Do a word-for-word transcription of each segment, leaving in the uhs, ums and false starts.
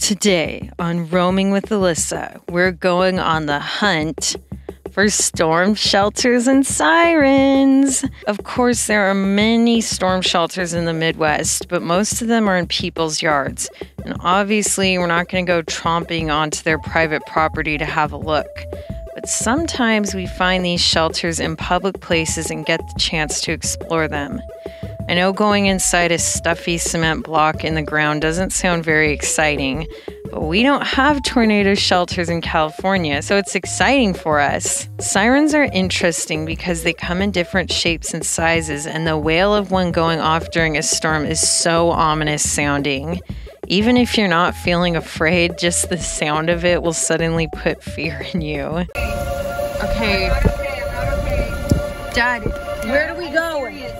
Today on Roaming with Alyssa, we're going on the hunt for storm shelters and sirens. Of course, there are many storm shelters in the Midwest, but most of them are in people's yards. And obviously, we're not going to go tromping onto their private property to have a look. But sometimes we find these shelters in public places and get the chance to explore them. I know going inside a stuffy cement block in the ground doesn't sound very exciting, but we don't have tornado shelters in California, so it's exciting for us. Sirens are interesting because they come in different shapes and sizes, and the wail of one going off during a storm is so ominous sounding. Even if you're not feeling afraid, just the sound of it will suddenly put fear in you. Okay. I'm not okay, I'm not okay. Dad, where do we go?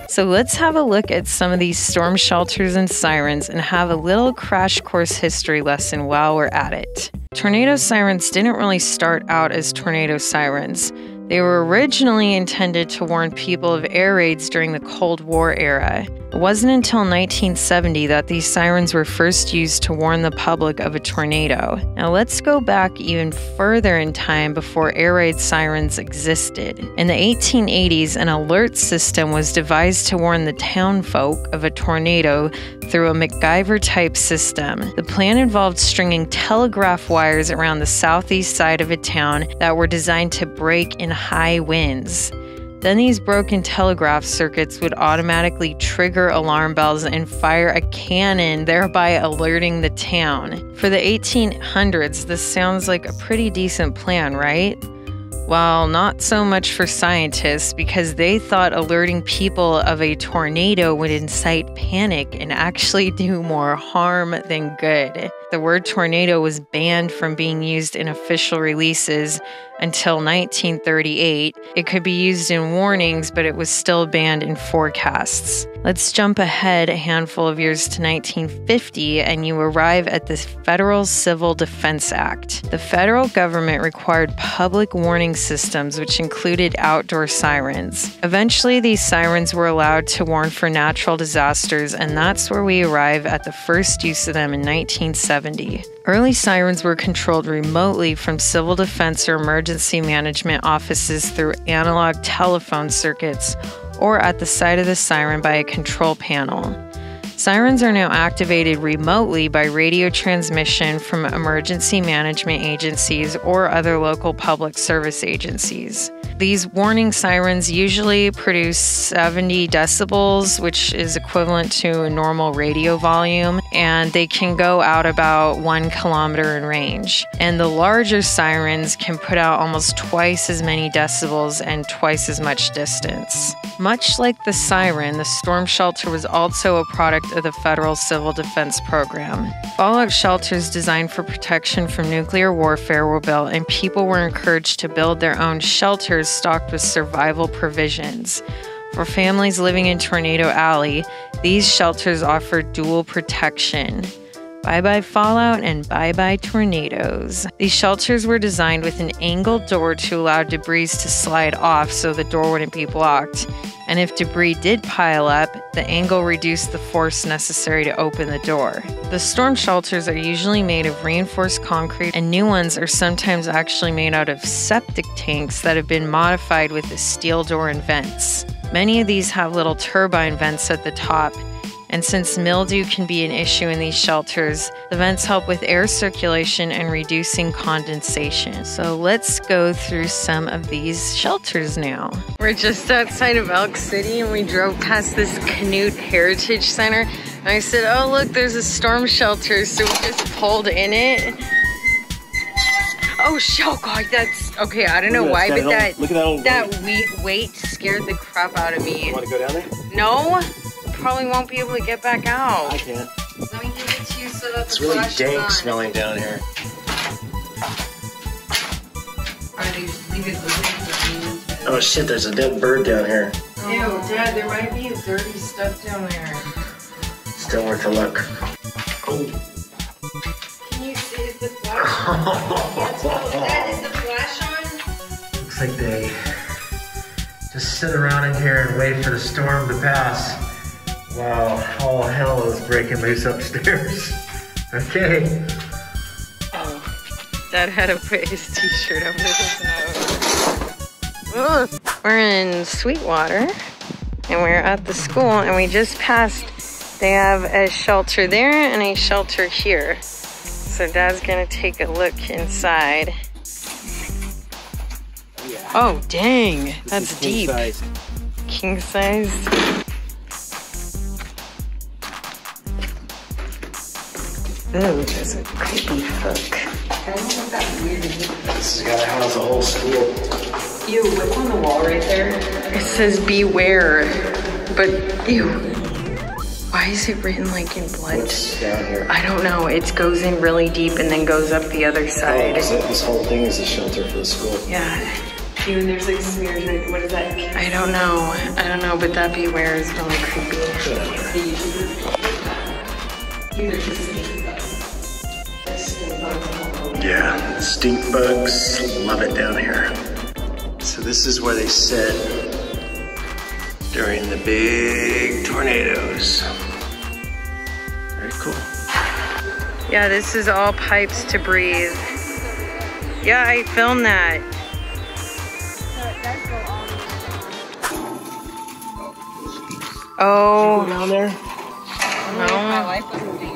So let's have a look at some of these storm shelters and sirens and have a little crash course history lesson while we're at it. Tornado sirens didn't really start out as tornado sirens. They were originally intended to warn people of air raids during the Cold War era. It wasn't until nineteen seventy that these sirens were first used to warn the public of a tornado. Now let's go back even further in time before air raid sirens existed. In the eighteen eighties, an alert system was devised to warn the townfolk of a tornado through a MacGyver-type system. The plan involved stringing telegraph wires around the southeast side of a town that were designed to break in high winds. Then these broken telegraph circuits would automatically trigger alarm bells and fire a cannon, thereby alerting the town. For the eighteen hundreds, this sounds like a pretty decent plan, right? Well, not so much for scientists, because they thought alerting people of a tornado would incite panic and actually do more harm than good. The word tornado was banned from being used in official releases until nineteen thirty-eight. It could be used in warnings, but it was still banned in forecasts. Let's jump ahead a handful of years to nineteen fifty, and you arrive at the Federal Civil Defense Act. The federal government required public warning systems, which included outdoor sirens. Eventually, these sirens were allowed to warn for natural disasters, and that's where we arrive at the first use of them in nineteen seventy. Early sirens were controlled remotely from civil defense or emergency management offices through analog telephone circuits or at the side of the siren by a control panel. Sirens are now activated remotely by radio transmission from emergency management agencies or other local public service agencies. These warning sirens usually produce seventy decibels, which is equivalent to a normal radio volume, and they can go out about one kilometer in range. And the larger sirens can put out almost twice as many decibels and twice as much distance. Much like the siren, the storm shelter was also a product of the Federal Civil Defense Program. Fallout shelters designed for protection from nuclear warfare were built, and people were encouraged to build their own shelters stocked with survival provisions. For families living in Tornado Alley, these shelters offer dual protection. Bye-bye fallout and bye-bye tornadoes. These shelters were designed with an angled door to allow debris to slide off so the door wouldn't be blocked. And if debris did pile up, the angle reduced the force necessary to open the door. The storm shelters are usually made of reinforced concrete, and new ones are sometimes actually made out of septic tanks that have been modified with a steel door and vents. Many of these have little turbine vents at the top, and since mildew can be an issue in these shelters, the vents help with air circulation and reducing condensation. So let's go through some of these shelters now. We're just outside of Elk City, and we drove past this Canute Heritage Center. And I said, oh look, there's a storm shelter. So we just pulled in it. Oh, oh God, that's, okay, I don't know why, that, but that, that, look at that, old that weight. weight scared the crap out of me. You wanna go down there? No. Probably won't be able to get back out. I can't. Let me give it to you so that it's the really dank on. Smelling down here. Oh shit, there's a dead bird down here. Ew, Dad, there might be dirty stuff down there. Still worth a look. Oh. Can you see, is the flash on? Oh, Dad, is the flash on? Looks like they just sit around in here and wait for the storm to pass. Wow, all hell is breaking loose upstairs. Okay, Dad had to put his t-shirt over his nose. We're in Sweetwater and we're at the school and we just passed. They have a shelter there and a shelter here. So Dad's gonna take a look inside. Yeah. Oh dang, this that's king deep. Sized. King sized. Ooh, there's a creepy hook. I don't know if that's weird. This gotta house the whole school. Ew, what's on the wall right there? It says beware, but ew. Why is it written like in blood? What's down here? I don't know. It goes in really deep and then goes up the other side. Oh, so this whole thing is a shelter for the school. Yeah. Even there's like smears. Like, what is that? I don't know. I don't know, but that beware is really creepy. Yeah. Yeah. Stink bugs love it down here. So this is where they sit during the big tornadoes. Very cool. Yeah, this is all pipes to breathe. Yeah, I filmed that. Oh. Down there? No.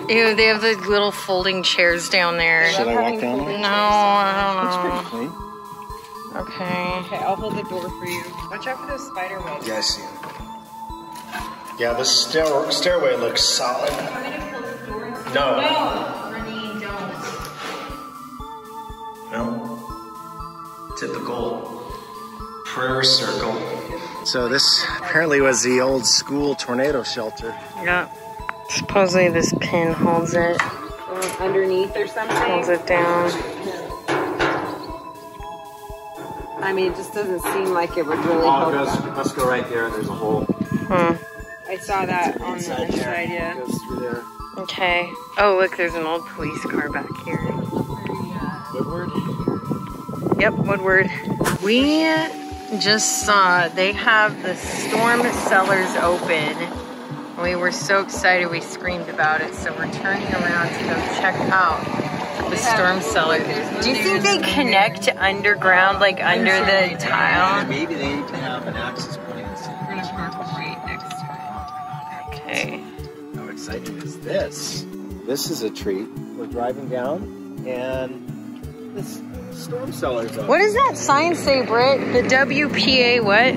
Ew, they have the little folding chairs down there. Should I walk down there? No, I don't know. It's pretty clean. Okay. Okay, I'll hold the door for you. Watch out for those spider webs. Yeah, I see them. Yeah, the stair stairway looks solid. Do you want me to close the door? No. No. Renee, don't. No. Typical prayer circle. So this apparently was the old school tornado shelter. Yeah. Supposedly this pin holds it. Uh, underneath or something? Holds it down. I mean, it just doesn't seem like it would really oh, hold us. Let's go right there. There's a hole. Hmm. I saw that on the inside, there. Yeah. It goes through there. Okay. Oh, look, there's an old police car back here. Woodward? Yep, Woodward. We just saw they have the storm cellars open. We were so excited we screamed about it, so we're turning around to go check out the storm cellar. Do you think they connect underground, like under the tile? Maybe they need to have an access point. We're gonna park right next to it. Okay. How exciting is this? This is a treat. We're driving down, and this storm cellar's up. What does that sign say, Britt? The W P A what?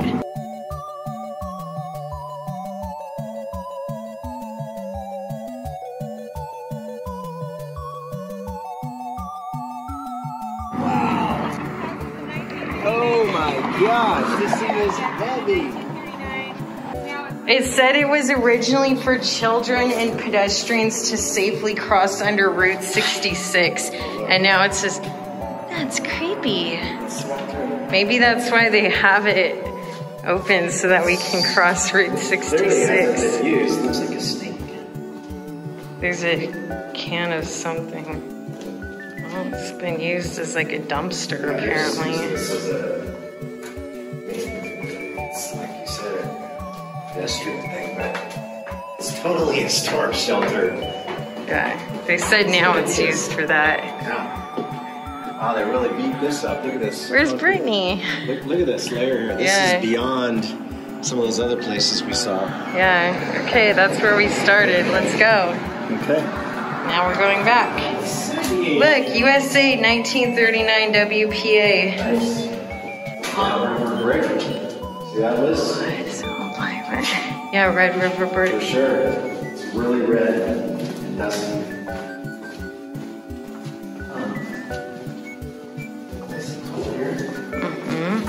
Gosh, this thing is heavy. It said it was originally for children and pedestrians to safely cross under Route sixty-six. And now it's just, that's creepy. Maybe that's why they have it open so that we can cross Route sixty-six. Looks like a snake. There's a can of something. Oh, it's been used as like a dumpster apparently. Pedestrian thing, but it's totally a storm shelter. Yeah, they said now it's used for that. Yeah. Wow, they really beat this up. Look at this. Where's oh, Brittany? Look, look at this layer here. This yeah. is beyond some of those other places we saw. Yeah, okay, that's where we started. Let's go. Okay. Now we're going back. Look, U S A nineteen thirty-nine W P A. Nice. Yeah, River Brick. See that list? Yeah, Red River bird. For sure. It's really red and dusty. Um, nice and cool here. Mm-hmm.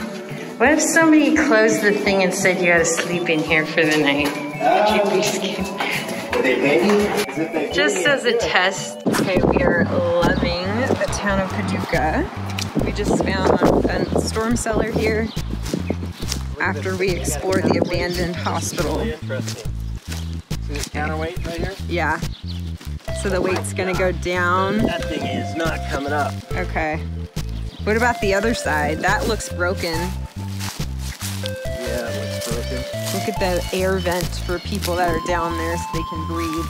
What if somebody closed the thing and said you had to sleep in here for the night? Um, Would you be scared? Would they pay you? Just as a test. Okay, we are loving the town of Paducah. We just found a storm cellar here after we explore the abandoned hospital. See this counterweight right here? Yeah. So the weight's gonna go down. That thing is not coming up. Okay. What about the other side? That looks broken. Yeah, it looks broken. Look at the air vents for people that are down there so they can breathe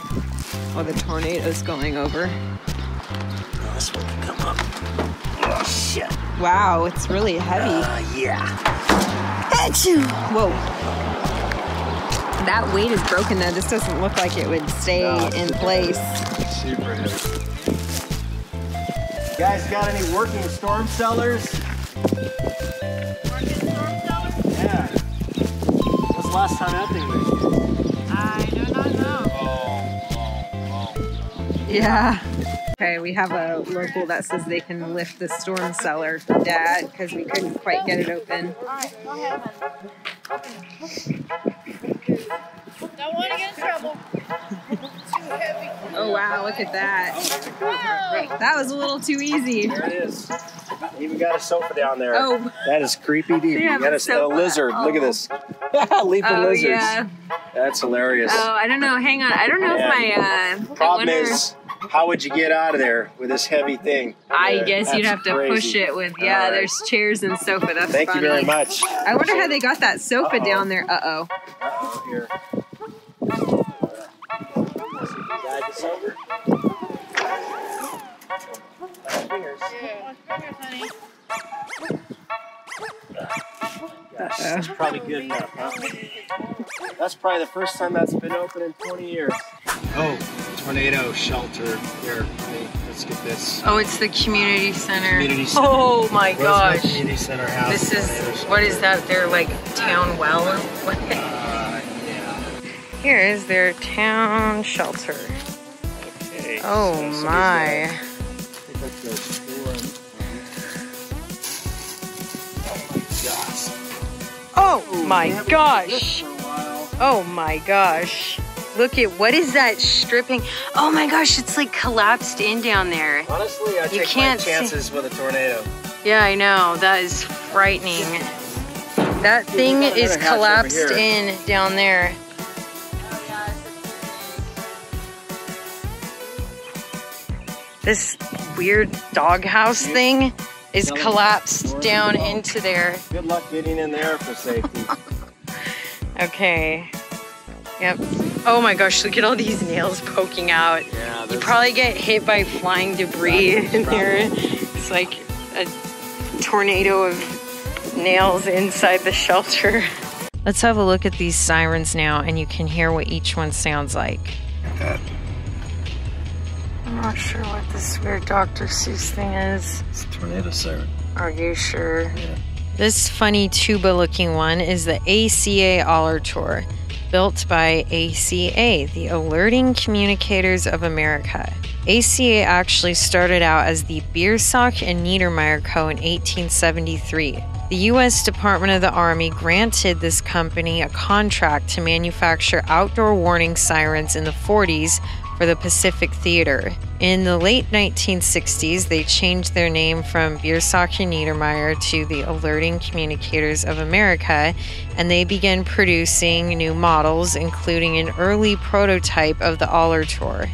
while the tornado's going over. Oh, this one can come up. shit. Wow, it's really heavy. Uh, yeah. Achoo! Whoa. That weight is broken though. This doesn't look like it would stay no, in place. It's super heavy. You guys got any working storm cellars? Working storm cellars? Yeah. What's the last time that thing was? I do not know. Oh, oh, oh. Yeah. Okay, we have a local that says they can lift the storm cellar for Dad because we couldn't quite get it open. All right, go ahead. Don't want to get in trouble. Too heavy. Oh wow, look at that. Whoa. That was a little too easy. There it is. Even got a sofa down there. Oh. That is creepy deep. You got a, a lizard. Oh. Look at this. Leaping oh, lizards. Yeah. That's hilarious. Oh, I don't know. Hang on. I don't know yeah. if my... Uh, Problem is... How would you get out of there with this heavy thing? I yeah, guess you'd have to crazy. push it with, yeah, right. There's chairs and sofa. That's Thank funny. you very much. I wonder how they got that sofa uh-oh. down there. Uh-oh. Uh-oh, here. That's probably good enough, huh? That's probably the first time that's been open in twenty years. Oh, tornado shelter here. Let's get this. Oh, it's the community center. Community center. Oh my Where's gosh. My community center house. This is, what is that? Their like town well or what? Uh, yeah. Here is their town shelter. Okay. Oh so my. Like, I think that's their store. Oh my gosh. Oh my gosh. Oh my gosh. Look at, what is that stripping? Oh my gosh, it's like collapsed in down there. Honestly, I you take my chances see. with a tornado. Yeah, I know, that is frightening. That Dude, thing is collapsed in down there. Oh, yeah. This weird doghouse yeah. thing is Another collapsed down below. into there. Good luck getting in there for safety. Okay. Yep. Oh my gosh, look at all these nails poking out. Yeah, you probably get hit by flying debris in there. It's like a tornado of nails inside the shelter. Let's have a look at these sirens now and you can hear what each one sounds like. I'm not sure what this weird Doctor Seuss thing is. It's a tornado siren. Are you sure? Yeah. This funny tuba looking one is the A C A Alertor, built by A C A, the Alerting Communicators of America. A C A actually started out as the Biersach and Niedermeier Co. in eighteen seventy-three. The U S Department of the Army granted this company a contract to manufacture outdoor warning sirens in the forties for the Pacific Theater. In the late nineteen sixties, they changed their name from Biersach and Niedermeier to the Alerting Communicators of America, and they began producing new models, including an early prototype of the Alertor.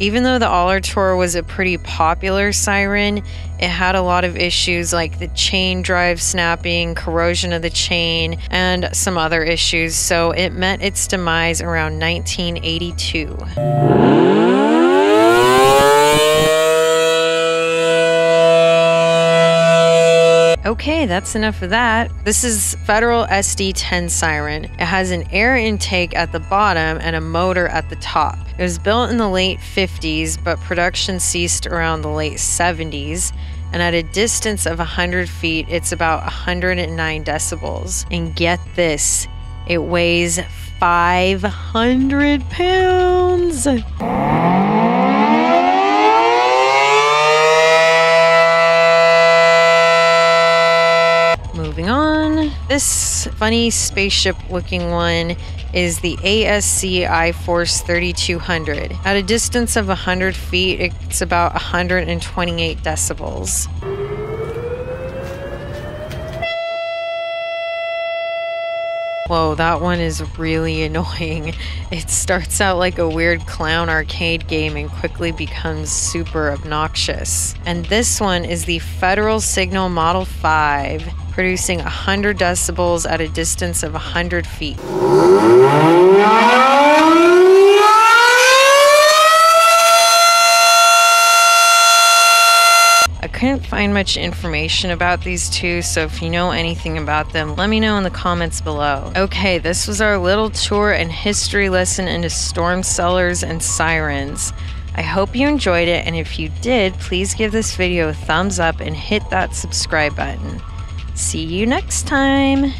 Even though the Alertor was a pretty popular siren, it had a lot of issues like the chain drive snapping, corrosion of the chain, and some other issues, so it met its demise around nineteen eighty-two. Okay, that's enough of that. This is Federal S D ten siren. It has an air intake at the bottom and a motor at the top. It was built in the late fifties, but production ceased around the late seventies. And at a distance of one hundred feet, it's about one hundred nine decibels. And get this, it weighs five hundred pounds. Moving on, this funny spaceship looking one is the A S C iForce thirty-two hundred. At a distance of one hundred feet, it's about one hundred twenty-eight decibels. Whoa, that one is really annoying. It starts out like a weird clown arcade game and quickly becomes super obnoxious. And this one is the Federal Signal Model five, producing one hundred decibels at a distance of one hundred feet. I couldn't find much information about these two, so if you know anything about them, let me know in the comments below. Okay, this was our little tour and history lesson into storm cellars and sirens. I hope you enjoyed it, and if you did, please give this video a thumbs up and hit that subscribe button. See you next time!